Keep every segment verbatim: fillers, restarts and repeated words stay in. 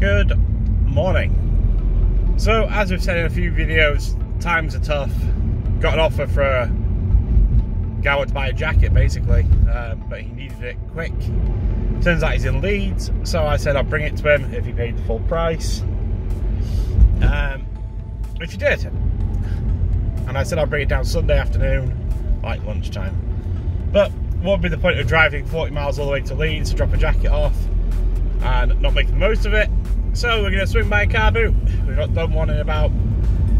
Good morning. So as we've said in a few videos, times are tough. Got an offer for a guy to buy a jacket basically, um, but he needed it quick. Turns out he's in Leeds, so I said I'll bring it to him if he paid the full price, um, which he did. And I said I'll bring it down Sunday afternoon, like lunchtime. But what would be the point of driving forty miles all the way to Leeds to drop a jacket off and not make the most of it? So we're going to swing by a car boot. We've not done one in about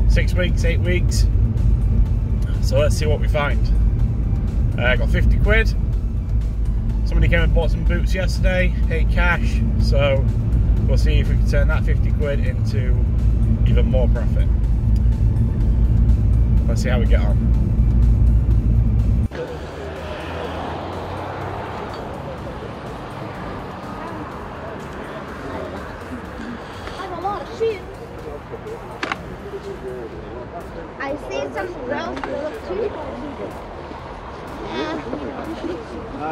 six weeks, eight weeks. So let's see what we find. I uh, got fifty quid. Somebody came and bought some boots yesterday, paid cash. So we'll see if we can turn that fifty quid into even more profit. Let's see how we get on. I see some girls who look too. No,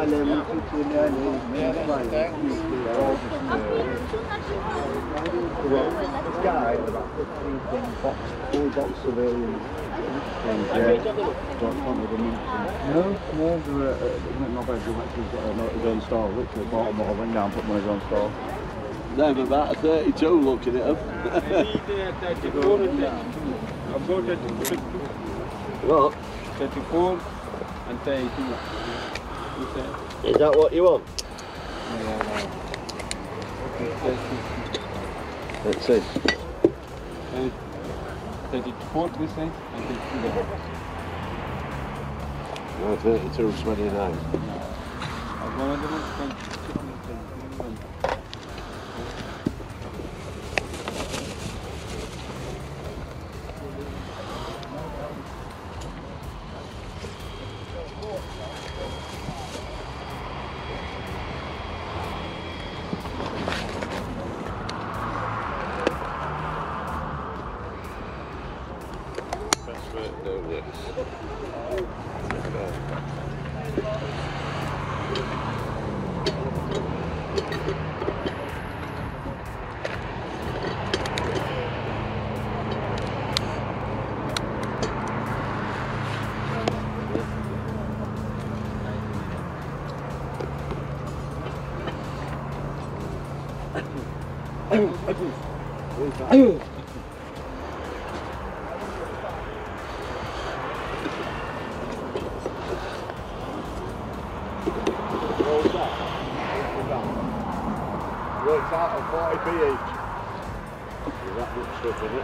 no, they're not very good. He's got his own store. Literally bought them all, went down, put them in his own store. They've about thirty-two looking at them. I've got thirty-six. What? thirty-four and thirty-two. Is that what you want? No, no, no. That's it. thirty-four this side and thirty-two there. No, thirty-two is twenty-nine. I've got another one. Ayo. What's that? Works out at forty p each. That looks stuff, isn't it?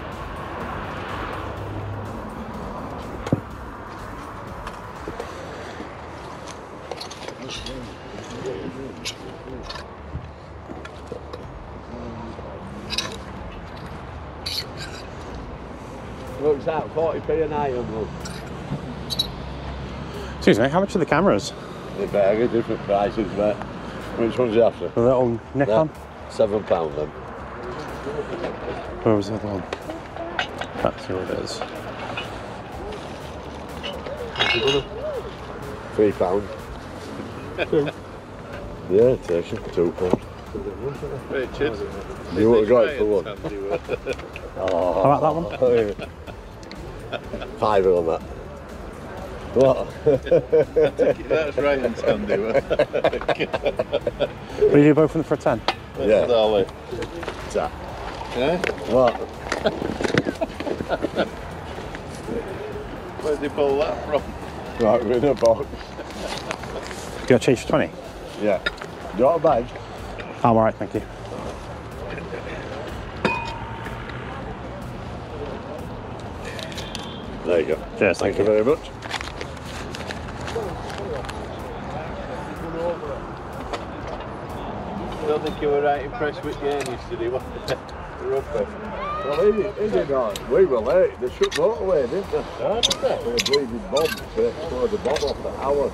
Works out forty p an iron. Excuse me, how much are the cameras? They're better, different prices, but which one's you after? The little Nikon? Yeah, seven pound then. Where was the other one? That's where it is. Three pound. Yeah, it's actually two pound. Richard, you would have got it for one. Oh, how about that one? Five on that. What? That's right and Sandy. Will you do both of them for a ten? Yeah. Darling. Tap. Yeah? What? Where'd you pull that from? Right, we're in a box. You got to change for twenty? Yeah. Do you want a badge? I'm alright, thank you. There you go. Cheers, thank, thank you very much. I don't think you were right impressed with game yesterday, what the rubber. Well, is it, is it not? We were late. They shut motorway, didn't they? Huh? We were bleeding bombs. They exploded the bomb off the hour.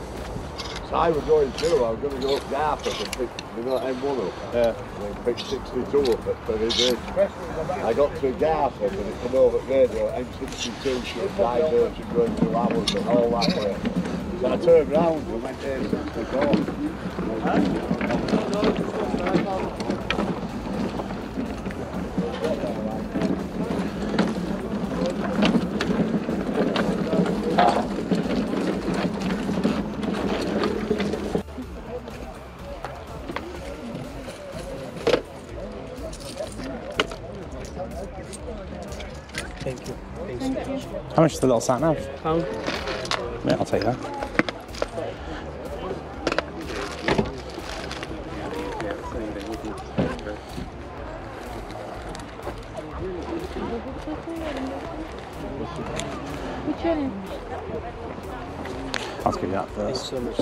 So I was going through, I was going to go up Dartford and pick, you know, M one up. Yeah. And pick sixty-two up at Ferry. I got to Dartford and it came over there, they M sixty-two should diverge and going through hours and all that way. So I turned round and went there since the door. Huh? How much is the little sat nav? Pound. Yeah, I'll take that. I'll give you that first. Thanks so much.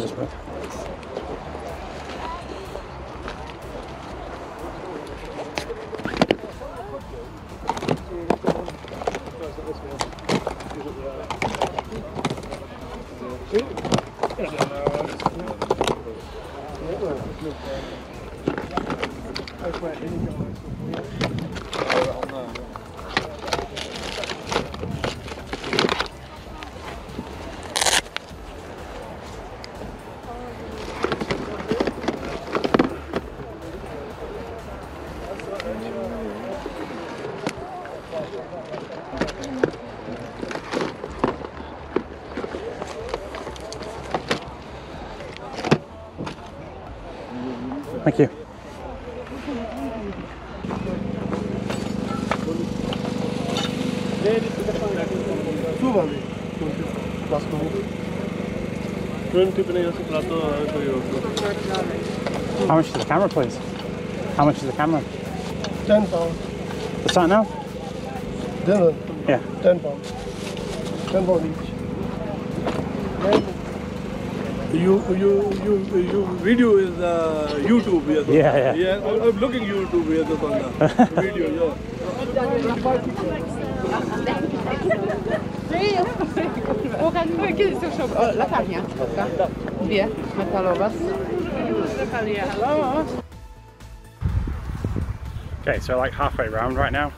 Thank you. How much is the camera, please? How much is the camera? Ten pounds. What's that now? Dinner. Yeah. Ten pounds. Ten pounds each. You, you, you, you video is uh, YouTube, yes? Yeah, yeah. Yeah, I'm looking YouTube, yes, the video, yeah. Latarnia, dwie metalowe. Okay, so like halfway round right now.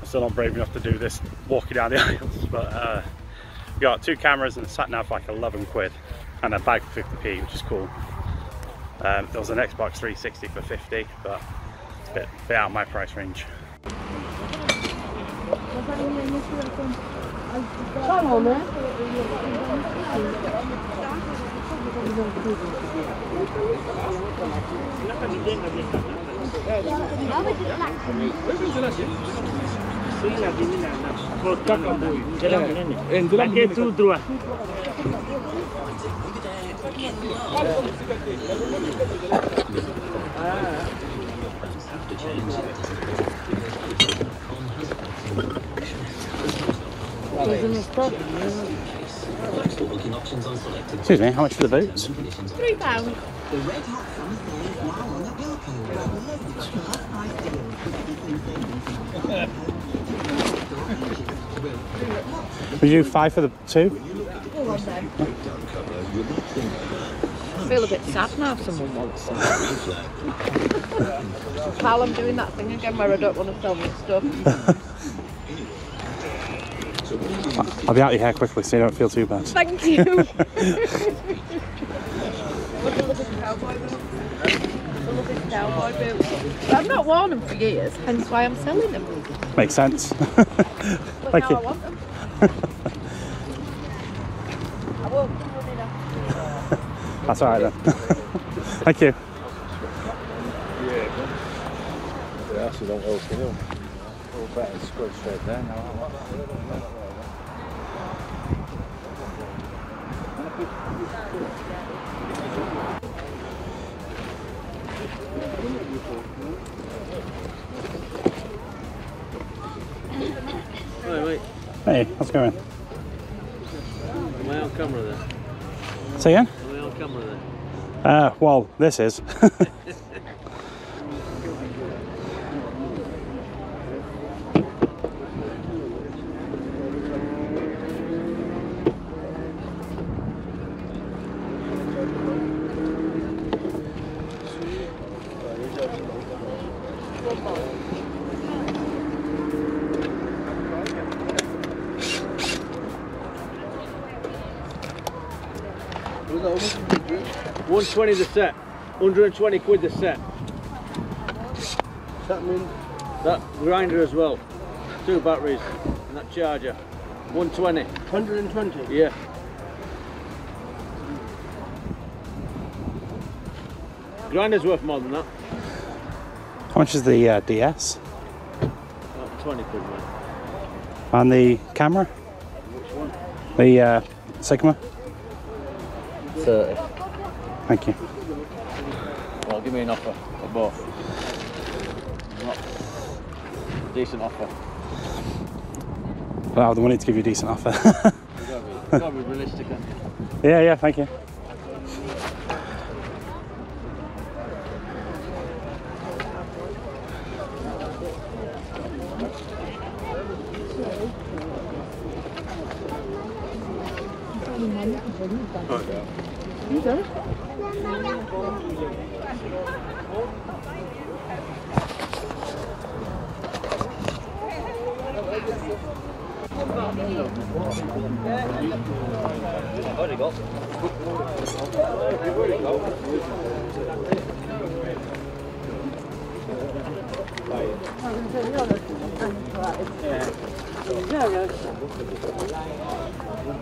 I'm still not brave enough to do this walking down the aisles, but uh, we got two cameras and a sat nav for like eleven quid. And a bag for fifty p, which is cool. Um, there was an Xbox three sixty for fifty, but it's a bit, bit out of my price range. Excuse me, how much for the boots? Three pounds. Would you do five for the two? I feel a bit sad now if someone wants some. Pal, I'm doing that thing again where I don't want to film this stuff. I'll be out of your hair quickly so you don't feel too bad. Thank you. I've not worn them for years, hence why I'm selling them. Makes sense. But Thank now you. I want them. That's alright then. Thank you. Hey, how's it going? Am I on camera then? Say again? Am I on camera then? Uh, well, this is. one twenty the set, one hundred and twenty quid the set. That means that grinder as well, two batteries and that charger, one twenty. one hundred and twenty? Yeah. Grinder's worth more than that. How much is the uh, D S? About twenty quid, man. And the camera? Which The uh, Sigma? thirty. Thank you. Well, give me an offer of both. Decent offer. Well, I have the money to give you a decent offer. You've got to be, you've got to be realistic, haven't you? Yeah, yeah, thank you.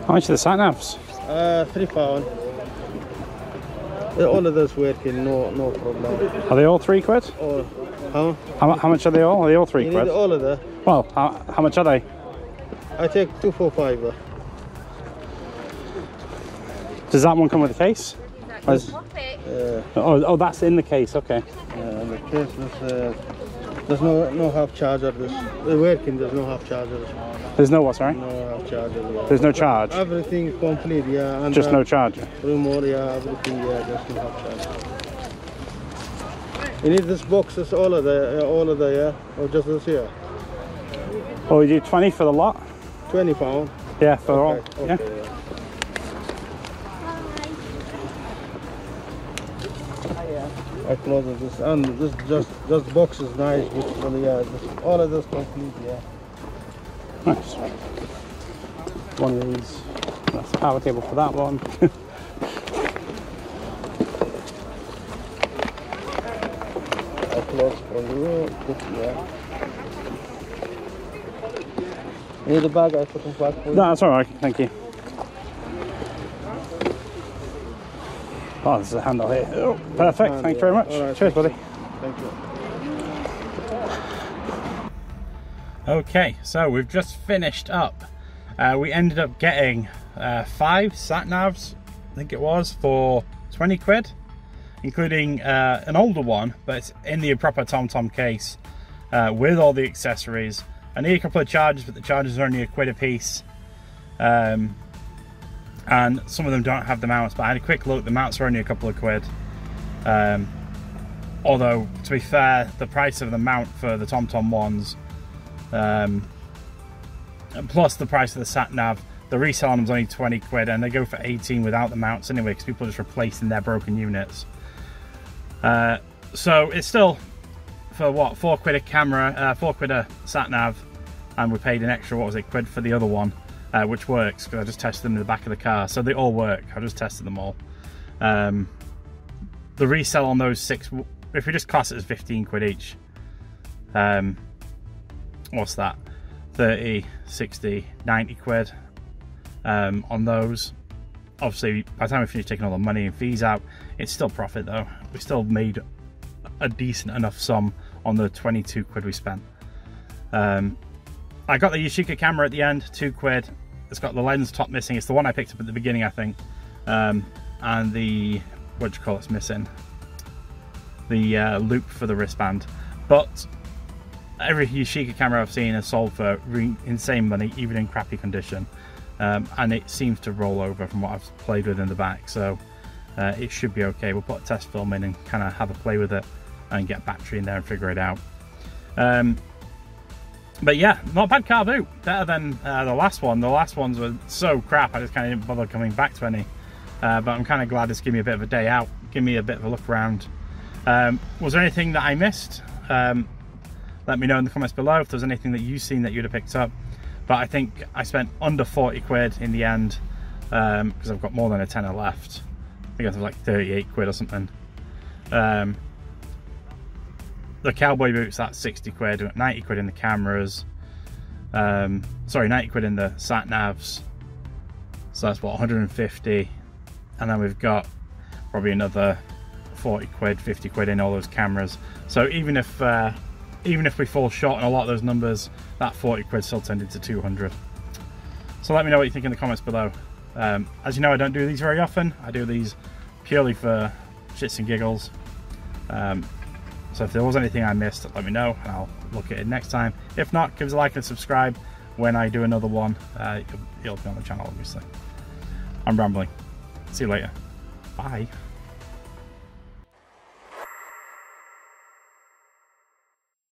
How much are the sat navs? Uh, three pound. All of those working, no, no problem. Are they all three quid? All. Huh? How, how much are they all? Are they all three you quid? Need all of them. Well, how, how much are they? I take two four five. Uh. Does that one come with a case? Is, yeah. Oh, oh, that's in the case. Okay. Yeah, in the case there's, uh, there's no no half charger. There's, they're working. There's no half charger. There's no what, sorry? No half charger. Yeah. There's no charge. Everything complete, yeah. And just uh, no charger. Remote, yeah. Everything, yeah. Just no half charger. You need this box. It's all of the, uh, all of the, yeah, or just this here. Oh, you do twenty for the lot. Twenty pound. Yeah, for okay, all. Okay, yeah. yeah. I close this, and this just this box is nice. Beautiful, yeah. This, all of this complete, yeah. Nice. One of these. That's the power cable for that one. I close for you. Yeah. You need a bag? I put it back for you. No, that's all right. Thank you. Oh, there's a handle here. Oh, perfect, hand, thank you yeah. very much. Right, cheers, buddy. Thank you. Okay, so we've just finished up. Uh, we ended up getting uh, five sat-navs, I think it was, for twenty quid, including uh, an older one, but it's in the proper TomTom case uh, with all the accessories. I need a couple of chargers, but the chargers are only a quid a piece. Um, and some of them don't have the mounts, but I had a quick look, the mounts are only a couple of quid. Um, although, to be fair, the price of the mount for the TomTom ones, um, plus the price of the sat-nav, the resale on them is only twenty quid, and they go for eighteen without the mounts anyway, because people are just replacing their broken units. Uh, so it's still, for what, four quid a camera, uh, four quid a sat-nav, and we paid an extra, what was it, quid for the other one. Uh, which works because I just tested them in the back of the car, so they all work. I just tested them all. Um, the resell on those six, if we just class it as fifteen quid each, um, what's that? thirty, sixty, ninety quid um, on those. Obviously, by the time we finish taking all the money and fees out, it's still profit though. We still made a decent enough sum on the twenty-two quid we spent. Um, I got the Yashica camera at the end, two quid. It's got the lens top missing. It's the one I picked up at the beginning, I think. Um, and the, what do you call it's missing? The uh, loop for the wristband. But every Yashica camera I've seen has sold for insane money, even in crappy condition. Um, and it seems to roll over from what I've played with in the back. So uh, it should be okay. We'll put a test film in and kind of have a play with it and get battery in there and figure it out. Um, But yeah, not a bad car boot. Better than uh, the last one. The last ones were so crap, I just kind of didn't bother coming back to any. Uh, but I'm kind of glad this gave me a bit of a day out. Give me a bit of a look around. Um, was there anything that I missed? Um, let me know in the comments below if there's anything that you've seen that you'd have picked up. But I think I spent under forty quid in the end, because um, I've got more than a tenner left. I think I was like thirty-eight quid or something. Um, The cowboy boots, that's sixty quid, ninety quid in the cameras, um, sorry, ninety quid in the sat navs, so that's what, one hundred and fifty, and then we've got probably another forty quid, fifty quid in all those cameras. So even if uh, even if we fall short on a lot of those numbers, that forty quid still turned into two hundred. So let me know what you think in the comments below. Um, as you know, I don't do these very often. I do these purely for shits and giggles. Um, so if there was anything I missed, let me know and I'll look at it next time. If not, give us a like and subscribe. When I do another one, uh, it'll be on the channel, obviously. I'm rambling. See you later. Bye.